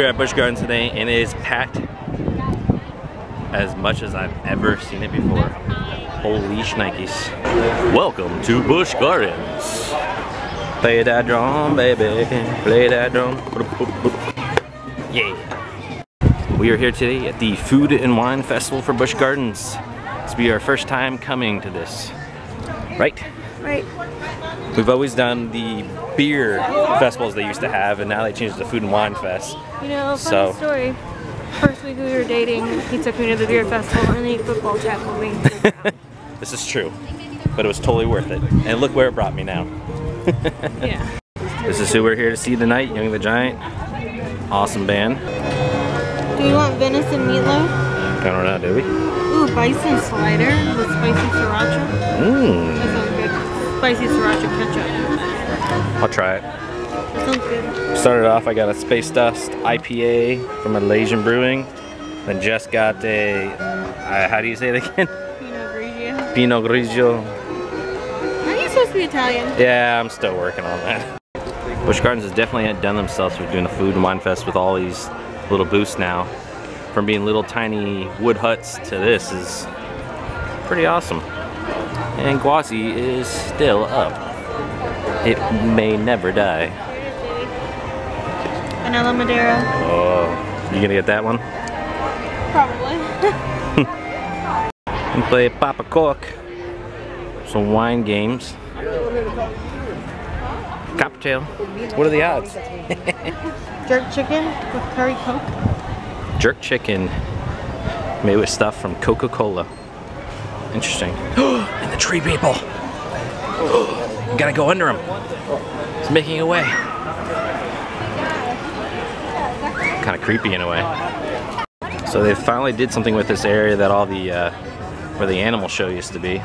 We're at Busch Gardens today and it is packed as much as I've ever seen it before. Holy shnikes. Welcome to Busch Gardens. Play that drum, baby. Play that drum. Yeah. We are here today at the Food and Wine Festival for Busch Gardens. This will be our first time coming to this. Right? Right. We've always done the beer festivals they used to have, and now they changed it to Food and Wine Fest. You know, funny story. First week we were dating, he took me to the beer festival and he football tackled me. This is true, but it was totally worth it. And look where it brought me now. Yeah. This is who we're here to see tonight, Young the Giant. Awesome band. Do you want venison meatloaf? I don't know, do we? Ooh, bison slider with spicy sriracha. Mmm. That sounds good. Spicy sriracha ketchup. I'll try it. That sounds good. Started off, I got a Space Dust IPA from Alaysian Brewing. Then just got a, how do you say it again? Pinot Grigio. Pinot Grigio. Supposed to be Italian. Yeah, I'm still working on that. Busch Gardens has definitely done themselves with doing a food and wine fest with all these little booths now. From being little tiny wood huts to this is pretty awesome. And Guasi is still up. It may never die. Vanilla Madeira. Oh, you gonna get that one? Probably. And play Papa Cork. Some wine games. Coppertail. What are the odds? Jerk chicken with curry coke. Jerk chicken made with stuff from Coca-Cola. Interesting. And the tree people. Gotta go under them. It's making a way. Kind of creepy in a way. So they finally did something with this area that all the where the animal show used to be.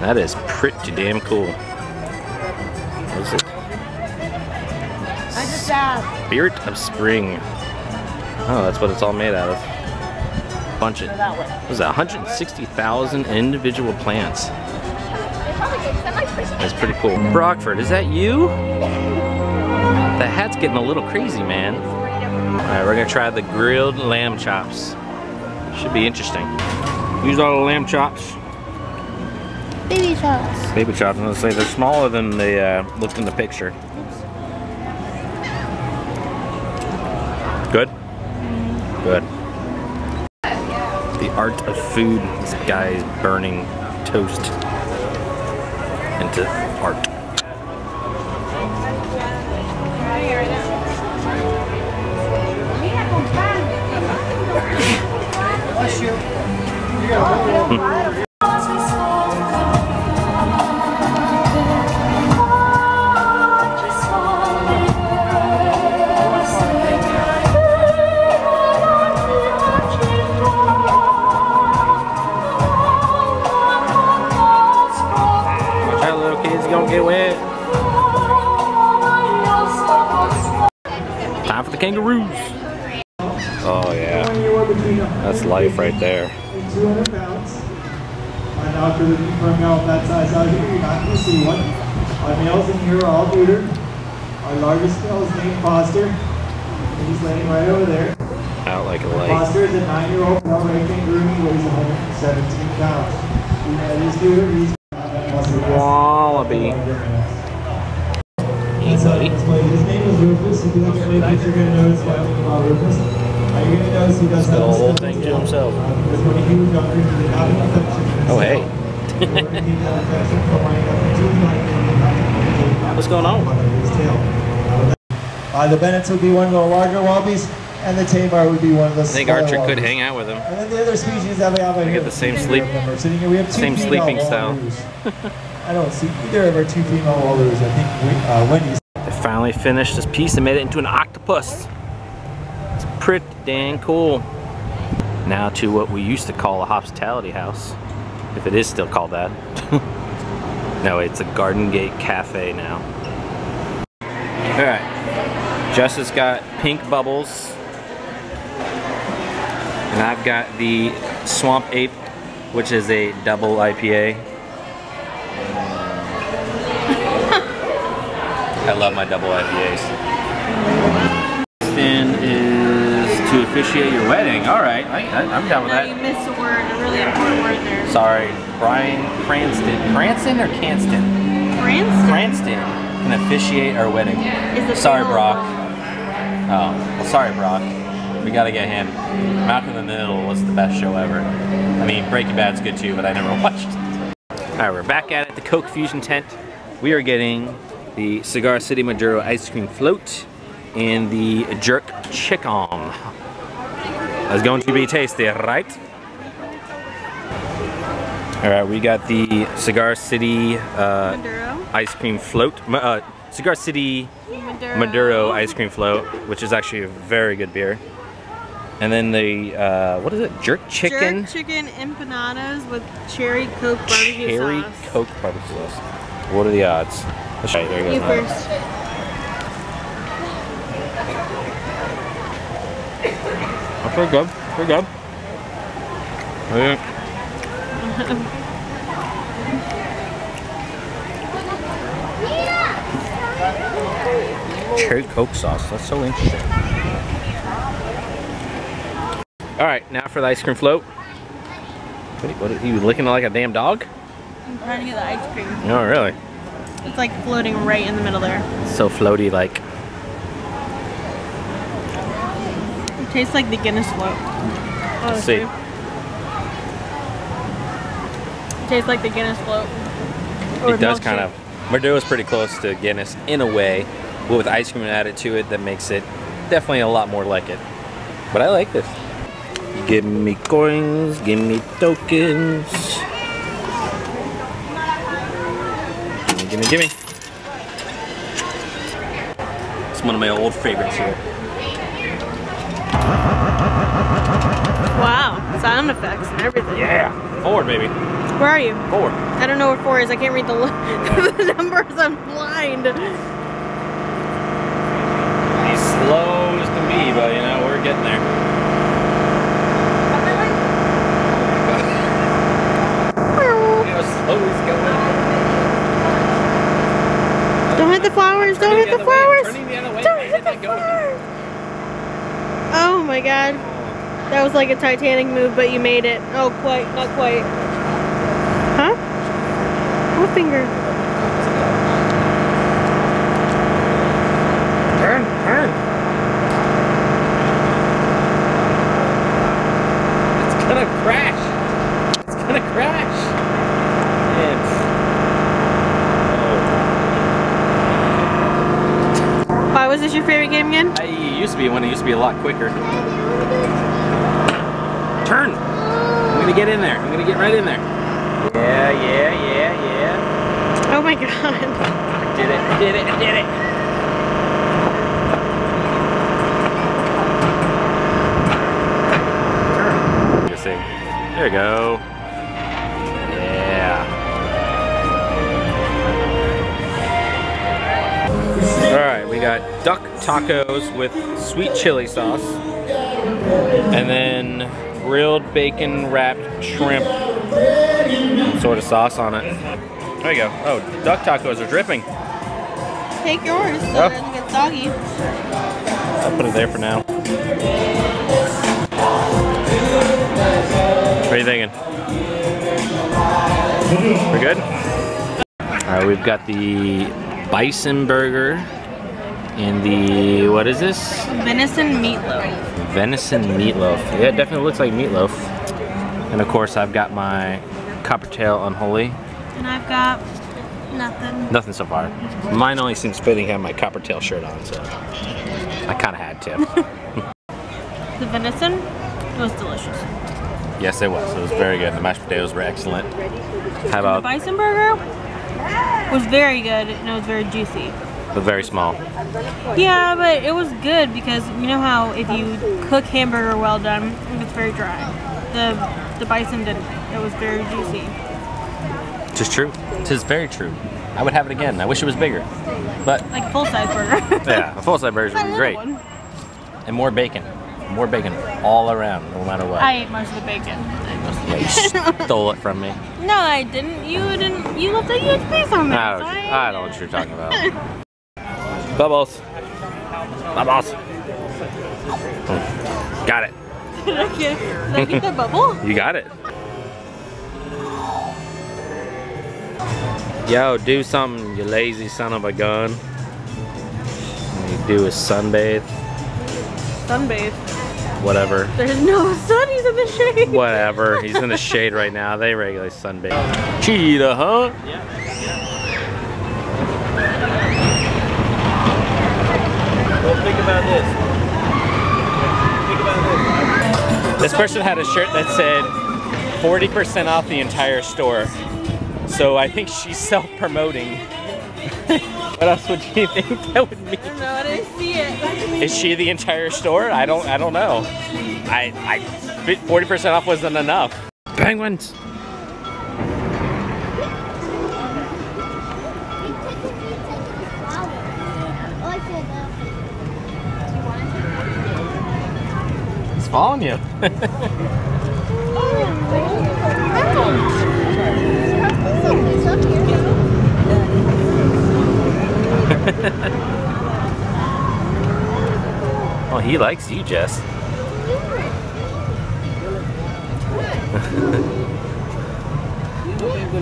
That is pretty damn cool. What is it? Spirit of Spring. Oh, that's what it's all made out of. Bunch of, what was that, 160,000 individual plants. That's pretty cool. Brockford, is that you? The hat's getting a little crazy, man. Alright, we're gonna try the grilled lamb chops. Should be interesting. These are the lamb chops. Baby chops. Baby chops. I'm gonna say they're smaller than they looked in the picture. Good? Good. The art of food. This guy is burning toast into art. Mm. Time for the kangaroos. Oh yeah, that's life right there. Our males in here are all neutered. Our largest male is named Foster. He's laying right over there. Out like a light. Foster is a 9-year-old male ray kangaroo who weighs 117 pounds. That is neutered. He's wallaby. Hey, buddy. His name is Rufus. If you don't believe that, you're going to notice why we call Rufus. Are you going to notice he does that? The whole thing to himself. Because when he was younger, he did not have affection. Oh, hey. What's going on? The Bennetts would be one of the larger wallabies, and the Tamar would be one of the smaller. I think Archer wallabies. Could hang out with him. And then the other species that we have out here. Get the same sleep. Here. We have two same sleeping style. I don't see either of our two female wallabies. I think we, Wendy's. They finally finished this piece and made it into an octopus. It's pretty dang cool. Now to what we used to call a hospitality house, if it is still called that. No, it's a Garden Gate Cafe now. All right, Justice got pink bubbles, and I've got the Swamp Ape, which is a double IPA. I love my double IPAs. This fin is officiate your wedding. All right, I'm down with that. You missed a word, a really important word there. Sorry, Bryan Cranston. Cranston or Canston? Cranston. Cranston can officiate our wedding. Sorry, Brock. Oh, well, sorry, Brock. We gotta get him. Mouth in the Middle was the best show ever. I mean, Breaking Bad's good too, but I never watched it. All right, we're back at it, the Coke Fusion tent. We are getting the Cigar City Maduro ice cream float and the jerk chicken. That's going to be tasty, right? All right, we got the Cigar City ice cream float. Cigar City Maduro ice cream float, which is actually a very good beer. And then the, what is it? Jerk chicken? Jerk chicken empanadas with cherry Coke barbecue sauce. Cherry Coke barbecue sauce. What are the odds? Let's try it. There you go. You first. That's pretty good. Pretty good. Yeah. Cherry Coke sauce. That's so interesting. All right, now for the ice cream float. What are you licking like a damn dog? I'm trying to get the ice cream. Oh, really? It's like floating right in the middle there. It's so floaty, like. It tastes like the Guinness float. Oh, let's see. It tastes like the Guinness float. Or it does kind of. Maduro's pretty close to Guinness in a way, but with ice cream added to it, that makes it definitely a lot more like it. But I like this. Give me coins, give me tokens. Gimme, gimme. It's one of my old favorites here. Wow, sound effects and everything. Yeah, forward, baby. Where are you? Forward. I don't know where four is, I can't read the, the numbers, I'm blind. He's slow as can be, but you know, we're getting there. Don't hit the flowers! Don't hit the flowers! Don't hit the flowers! Oh my god. That was like a Titanic move, but you made it. Oh, quite. Not quite. Huh? What finger? Turn, turn. It's gonna crash. It's gonna crash. Was this your favorite game again? It used to be when it used to be a lot quicker. Turn! I'm gonna get in there. I'm gonna get right in there. Yeah, yeah, yeah, yeah. Oh my god. I did it, I did it, I did it. Turn. There you go. Yeah. Alright. We got duck tacos with sweet chili sauce, and then grilled bacon wrapped shrimp sort of sauce on it. There you go. Oh, duck tacos are dripping. Take yours so it doesn't get soggy. I'll put it there for now. What are you thinking? We're good? Alright, we've got the bison burger. And the, what is this? Venison meatloaf. Venison meatloaf. Yeah, it definitely looks like meatloaf. And of course, I've got my Coppertail Unholy. And I've got nothing. Nothing so far. Mine only seems fitting to have my Coppertail shirt on, so I kind of had to. The venison was delicious. Yes, it was. It was very good. The mashed potatoes were excellent. How about the bison burger? Was very good, and it was very juicy. But very small. Yeah, but it was good because you know how if you cook hamburger well done, it's very dry. The bison didn't. It was very juicy. It's true. It is very true. I would have it again. I wish it was bigger. But like a full-size burger. Yeah, a full-size burger would be great. One. And more bacon. More bacon all around, no matter what. I ate most of the bacon. I ate most of the bacon. You stole it from me. No, I didn't. You didn't. You left a huge piece on me. I don't know what you're talking about. Bubbles. Bubbles. Got it. Did I get the bubble? You got it. Yo, do something, you lazy son of a gun. All you do is sunbathe. Sunbathe? Whatever. There's no sun, he's in the shade. Whatever, he's in the shade right now. They regularly sunbathe. Cheetah, huh? Yeah. Well, think about this. This person had a shirt that said 40% off the entire store. So I think she's self-promoting. What else would you think that would mean? I don't know, I didn't see it. Is she the entire store? I don't know. 40% off wasn't enough. Penguins! It's following you. Oh, he likes you, Jess.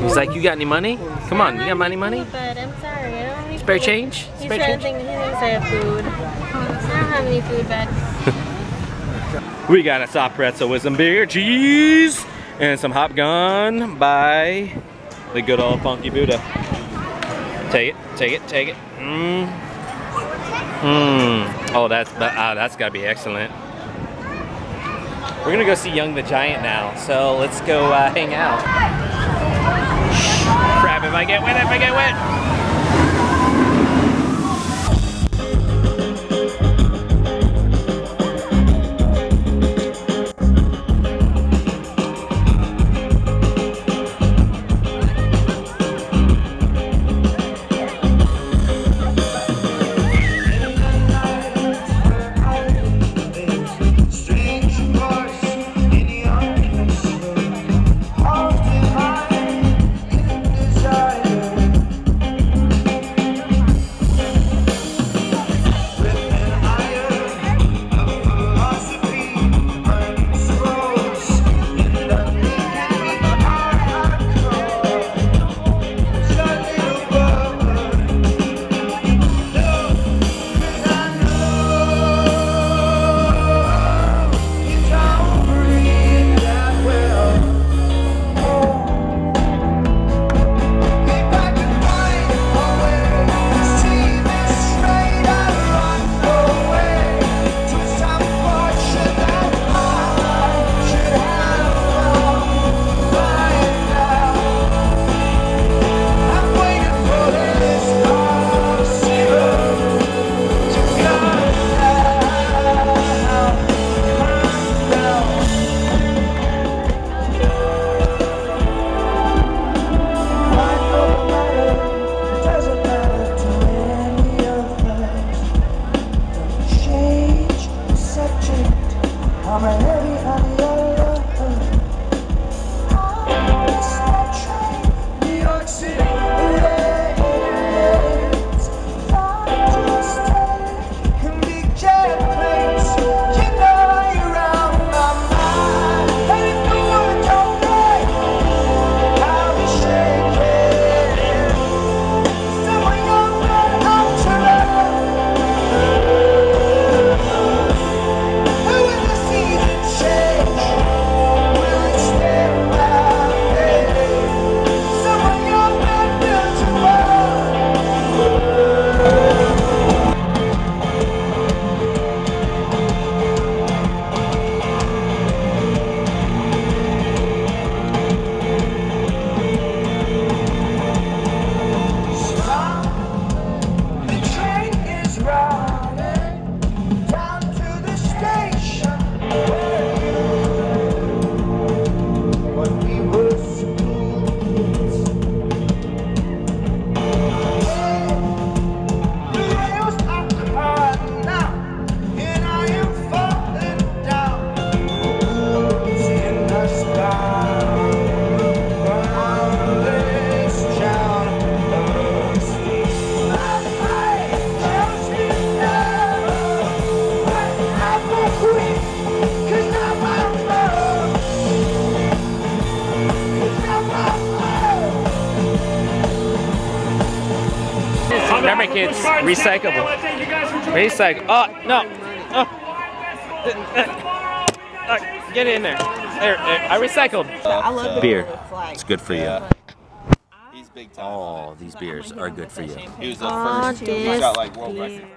He's like, you got any money? Come on, you got money? But I'm sorry, I don't have any spare food. Change? He's spare trying change? To think, he thinks I have food. I don't have any food, bud. We got a soft pretzel with some beer, cheese, and some Hop Gun by the good old Funky Buddha. Take it, take it, take it. Mmm. Mmm. Oh, that's gotta be excellent. We're gonna go see Young the Giant now, so let's go hang out. Shh. Crap, if I get wet. it's recyclable. Recycle. Oh, no. Get in there. There. I recycled. I love beer. It's good for you. All these beers are good for you. He was the first. He's got like world record.